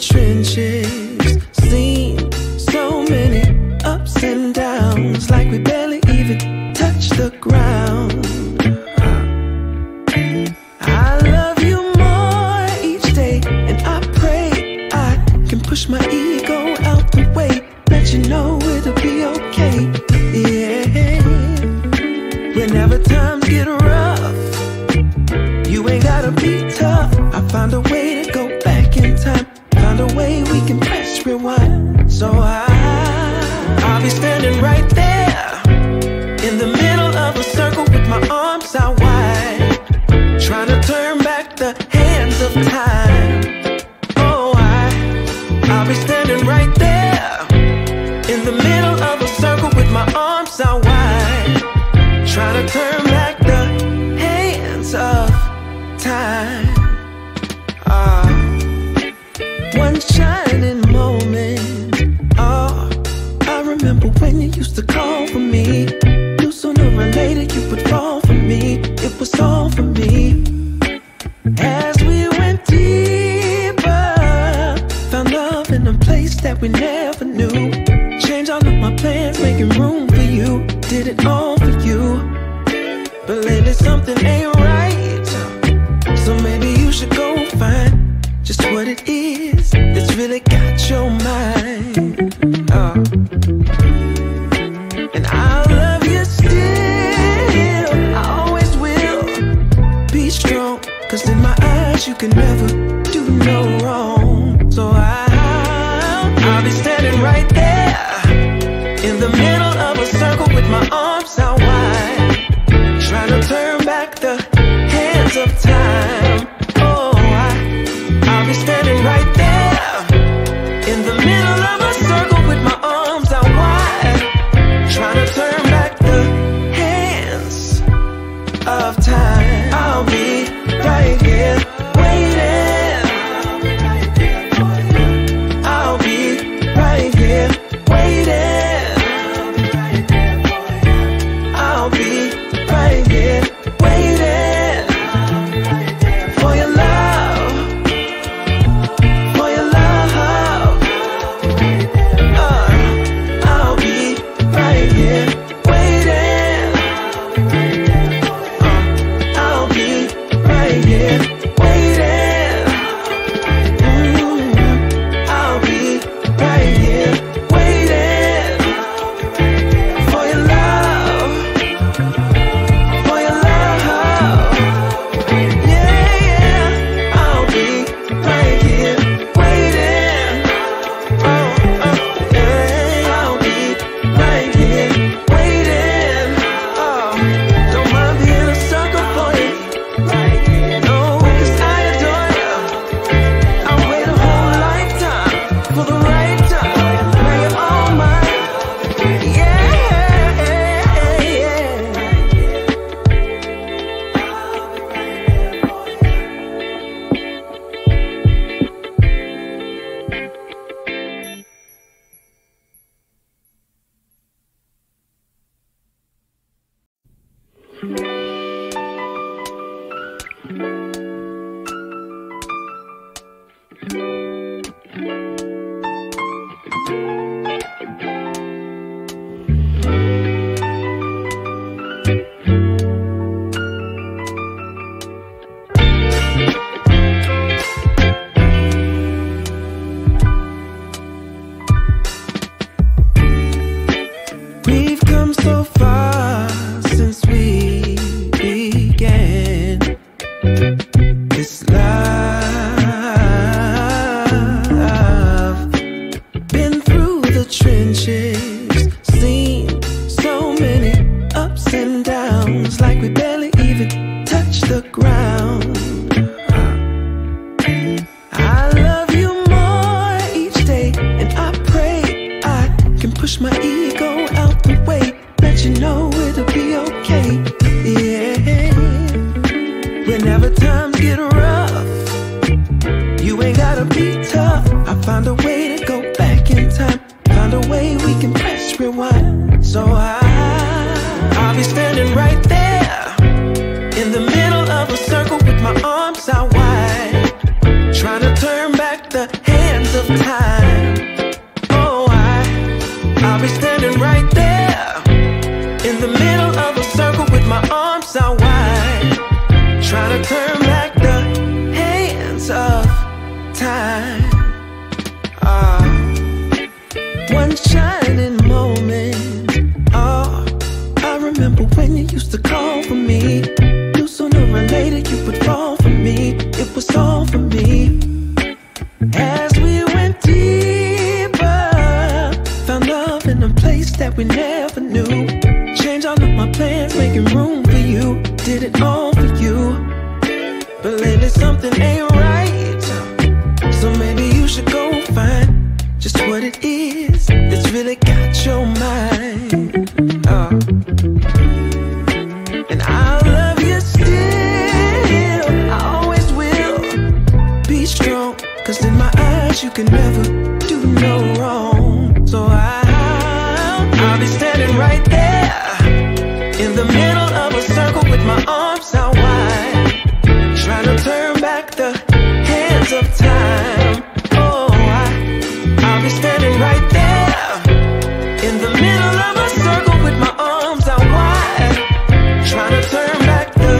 Trenches seem so me go out the way, let you know it'll be okay. Yeah, whenever times get rough, you ain't gotta be tough. I found a way to go back in time, found a way we can press rewind. So I'll be standing right there in the middle of a circle with my arms out wide, trying to turn back the hands of time. Oh, I'll be standing right there in the middle of a circle with my arms out wide, trying to turn back the hands of time. One shining moment. Oh, I remember when you used to call for me. Knew sooner or later you would fall for me. It was all for me. As we went deeper, found love in a place that we never knew. Changed all of my plans, making room for you. Did it all for you. But lately something ain't right, so maybe you should go find just what it is that's really got your mind. And I love you still, I always will. Be strong, cause in my eyes you can never do no wrong. So I'll be standing right there in the middle of a circle with my arms out wide, trying to turn back the hands of time. Standing right there in the middle of a circle with my arms out wide, trying to turn back the hands of time. I'll be right here waiting. I'll be right here waiting. I'll be right here waiting. Turn back the hands of time. one shining moment. Oh, I remember when you used to call for me. Knew sooner or later you would fall for me. It was all for me. As we went deeper, found love in a place that we never knew. Changed all of my plans, making room for you. Did it all for you. But lately something ain't right, so maybe you should go find just what it is that's really got your mind. And I love you still, I always will. Be strong, cause in my eyes you can never do no wrong. So I'll be standing right there in the middle of a circle with my arms out wide, trying to turn back the hands of time. Oh, I'll be standing right there in the middle of a circle with my arms out wide, trying to turn back the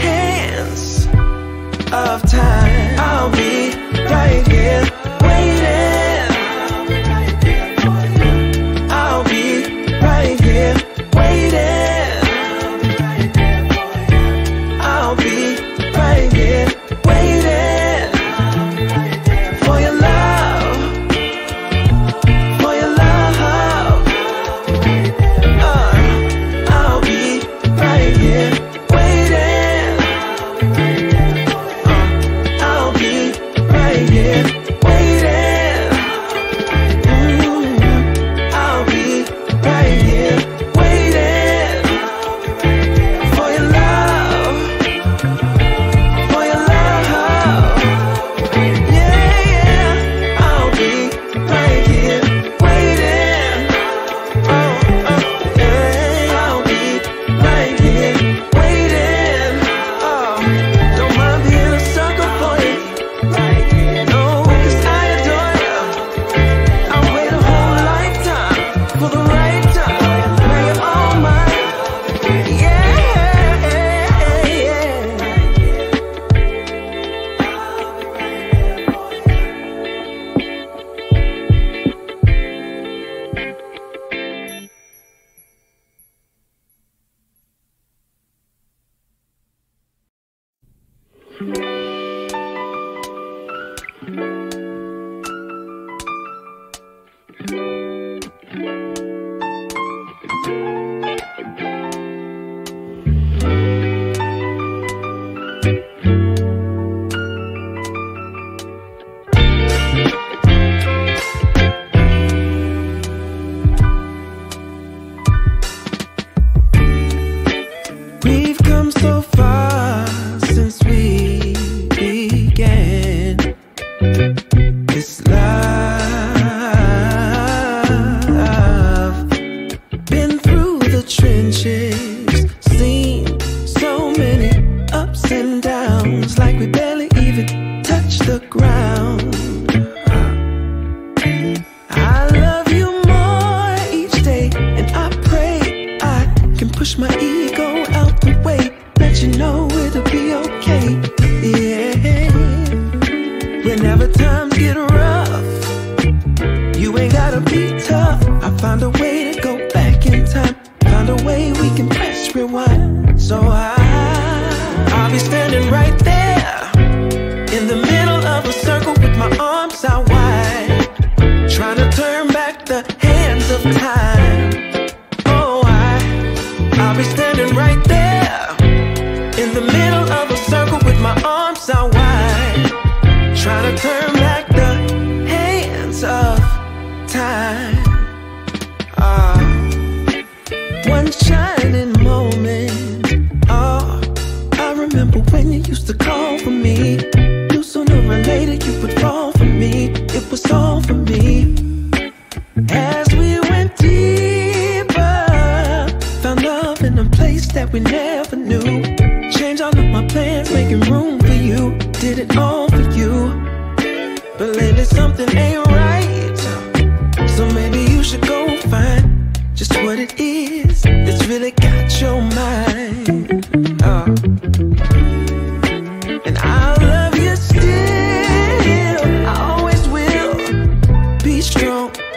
hands of time. I'll be right here waiting.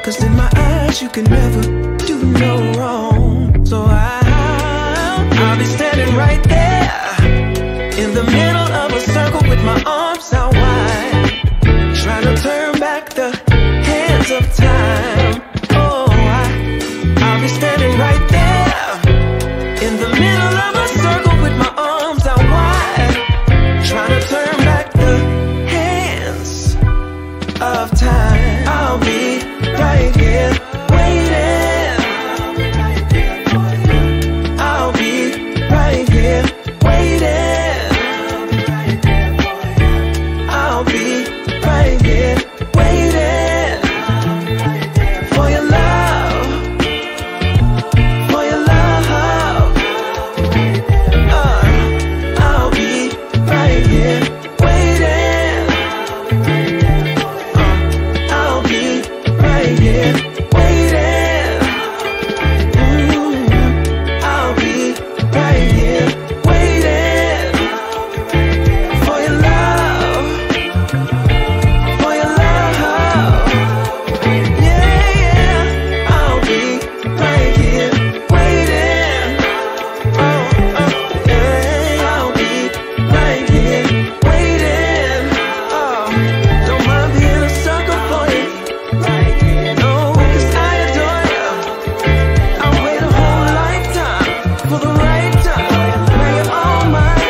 Cause in my eyes right, you can never do no wrong. So I'll be standing right there in the middle of a circle with my arms out wide, trying to turn back the hands of time. Oh, I'll be standing right there in the middle of a circle with my arms out wide, trying to turn back the hands of time. I'll be right here waiting. I'll be right here waiting. I'll be right here waiting for your love, for your love. I'll be right here waiting. I'll be right here waiting. I'll be right here waiting for your love, for your love. Yeah, yeah. I'll be right here waiting. Oh, yeah. I'll be right here waiting. Oh, don't mind being a sucker for you. No, 'cause I adore you. I'll wait a whole lifetime for the right time. Now you're all mine. Yeah.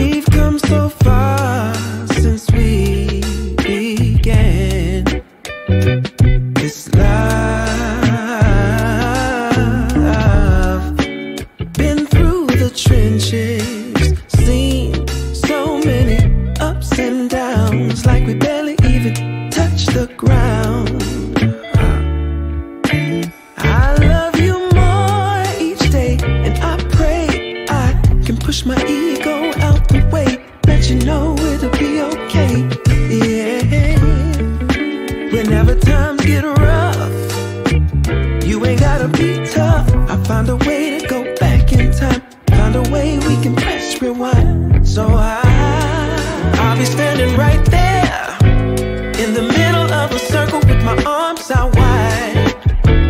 We've come so far since we began this life. Been through the trenches, seen so many ups and downs, like we barely even touch the ground. I love you more each day, and I pray I can push my ego out the way, let you know it'll be okay. Yeah, whenever times get rough, you ain't gotta be tough. I found a way to go back in time, found a way we can press rewind. So I'll be standing right there in the middle of a circle with my arms out wide,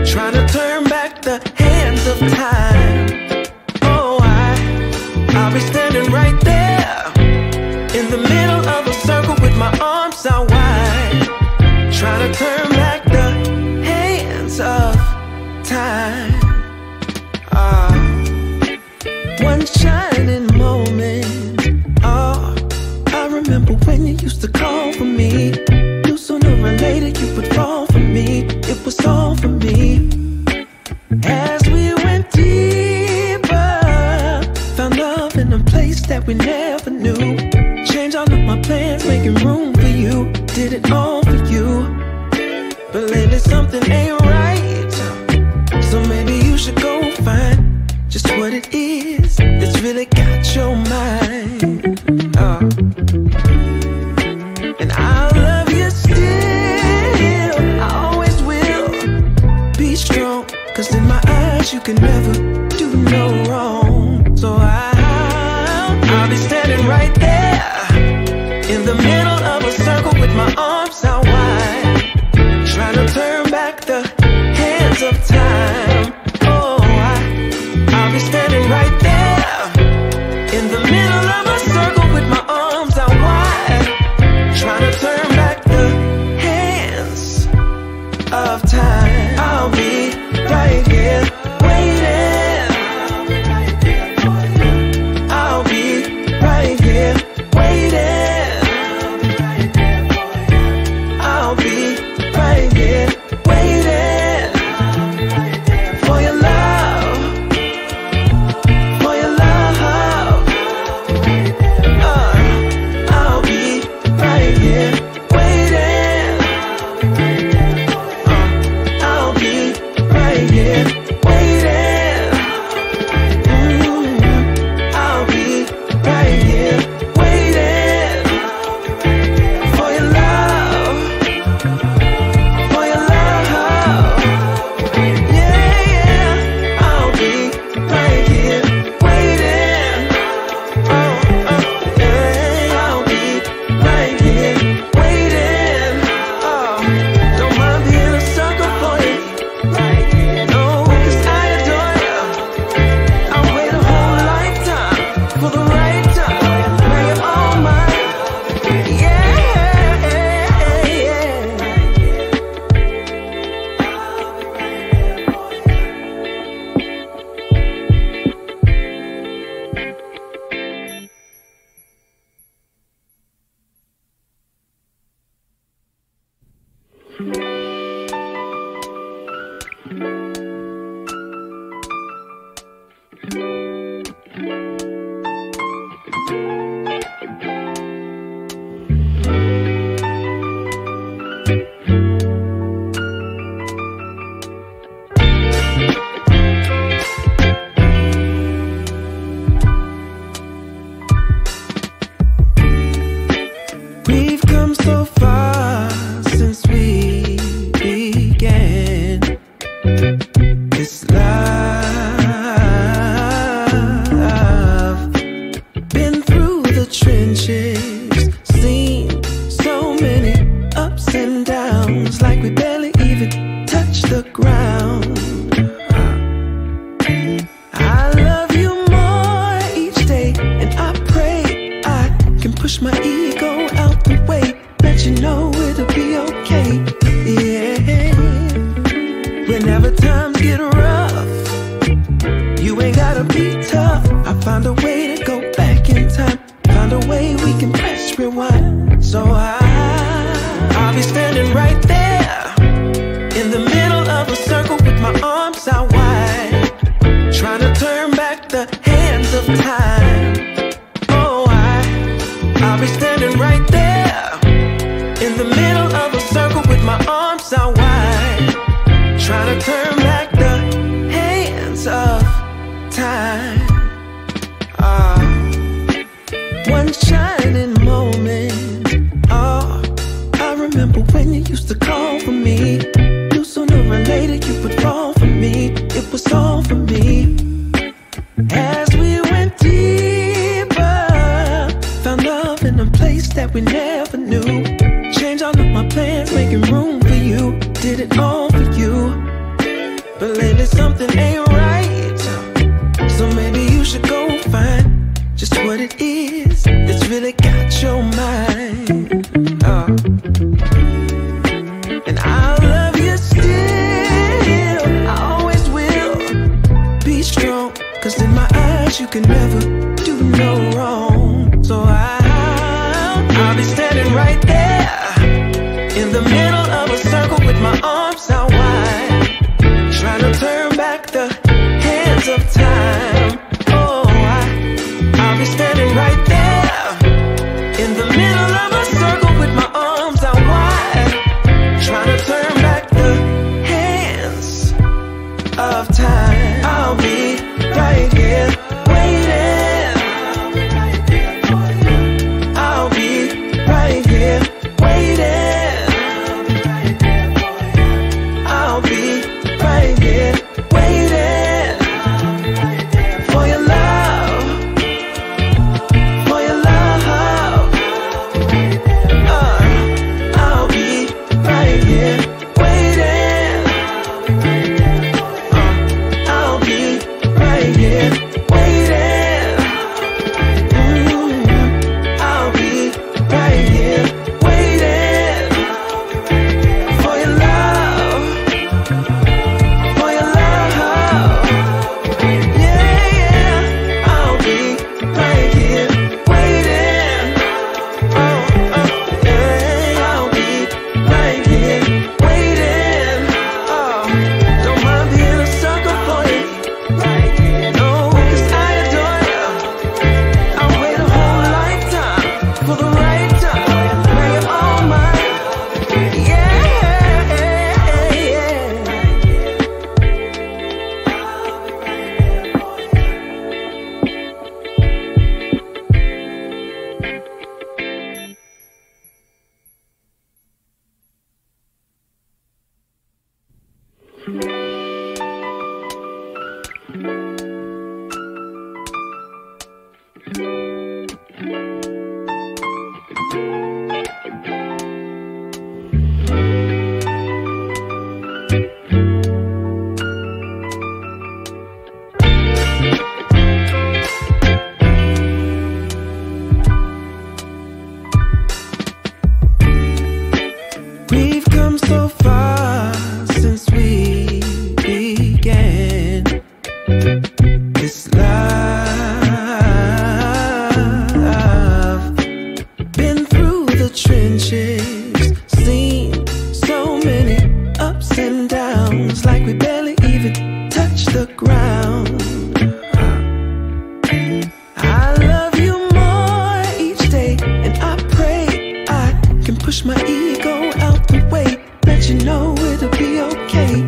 trying to turn back the hands of time. I'll be standing right there in the middle of a circle with my arms out wide, trying to turn back the hands of time. One shining moment. Oh, I remember when you used to call for me. Knew sooner or later you would fall for me. It was all for me. As we went deeper, found love in a place that we never knew. Change all of my plans, making room for you. Did it all for you. But lately something ain't right, so maybe you should go find just what it is that's really got your mind. And I love you still, I always will. Be strong, 'cause in my eyes you can never do no wrong. So I'll be standing right there in the middle of a circle with my arms out wide, trying to turn back the hands of time. Oh, I'll be standing right there in the middle of a circle with my arms out wide, trying to turn back the hands of time. I'll be right here waiting. I'll be right here waiting. touch the ground. I love you more each day, and I pray I can push my ego out the way. Let you know it'll be okay. Yeah. Whenever times get rough, you ain't gotta be tough. I found a way to go back in time, found a way we can press rewind. So I'll be standing right there in the middle of a circle with my arms out wide, trying to turn back the hands of time. Oh, I'll be standing right there in the middle of a circle with my arms out wide, trying to turn back the hands of time. One shining moment. Oh, I remember when you used to call for me. Knew sooner or later you would fall for me. It was all for me. As we went deeper, found love in a place that we never knew. Changed all of my plans, making room for you. Did it all for you. But lately something ain't right, so maybe you should go find just what it is that's really got your mind. And I love you still, I always will. Be strong, cause in my eyes you can never do no wrong. So I'll be standing right there in the middle of a circle with my arms out wide, trying to turn back the hands of time. Oh, I'll be standing right there in the middle of a circle with my arms out wide, trying to turn back the hands of time. I'll be right here waiting. I'll be right here waiting. I'll be right here waiting for your love, for your love. I'll be right here waiting. I'll be right here waiting. I'll be right here waiting for your love, for your love. Yeah, yeah. I'll be right here waiting. Oh, yeah. I'll be right here waiting. Oh, don't mind being a sucker for you. No, cause I adore you. I'll wait a whole lifetime for the right time. Now you're all mine. Yeah, yeah. We've come so far since we began this love. Been through the trenches, seen so many ups and downs, like we barely even touched the ground. I love you more each day, and I pray I can push my ego out the way. Let you know it'll be okay.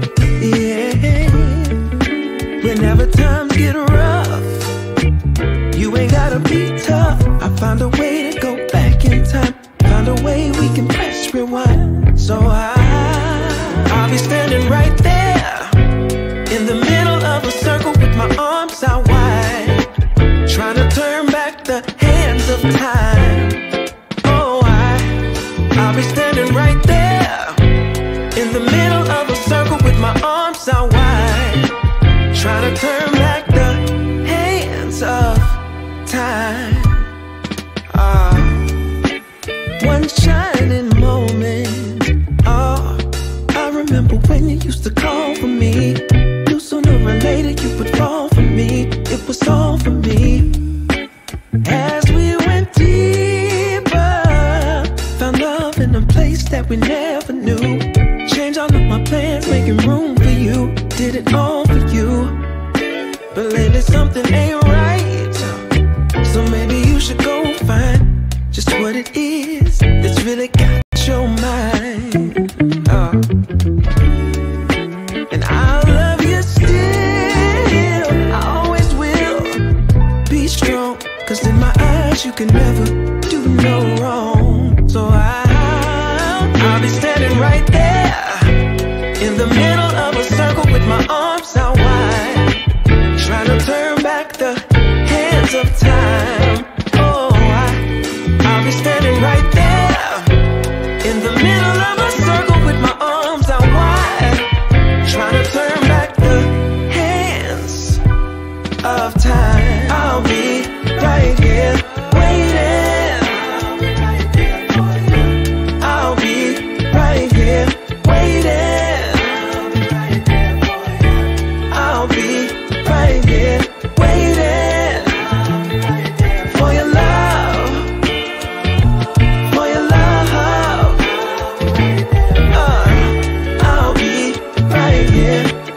Yeah. Whenever times get rough, you ain't gotta be tough. I found a way to go back in time, found a way we can press rewind. So I'll be standing right there in the middle of a circle a call for me. Knew sooner or later you would fall for me. It was all for me. As we went deeper, found love in a place that we never knew. Changed all of my plans, making room for you. Did it all for you. But lately something ain't right, so maybe you should go find just what it is that's really got your mind. And I love you still, I always will. Be strong, 'cause in my eyes you can never do no wrong. So I'll be standing right there in the middle of a circle with my arms out wide, trying to turn back the hands of time. Oh, I'll be standing right there in the middle of a circle with my arms out wide, trying to turn back the hands of time. I'll be right here waiting. I'll be right here waiting. Yeah.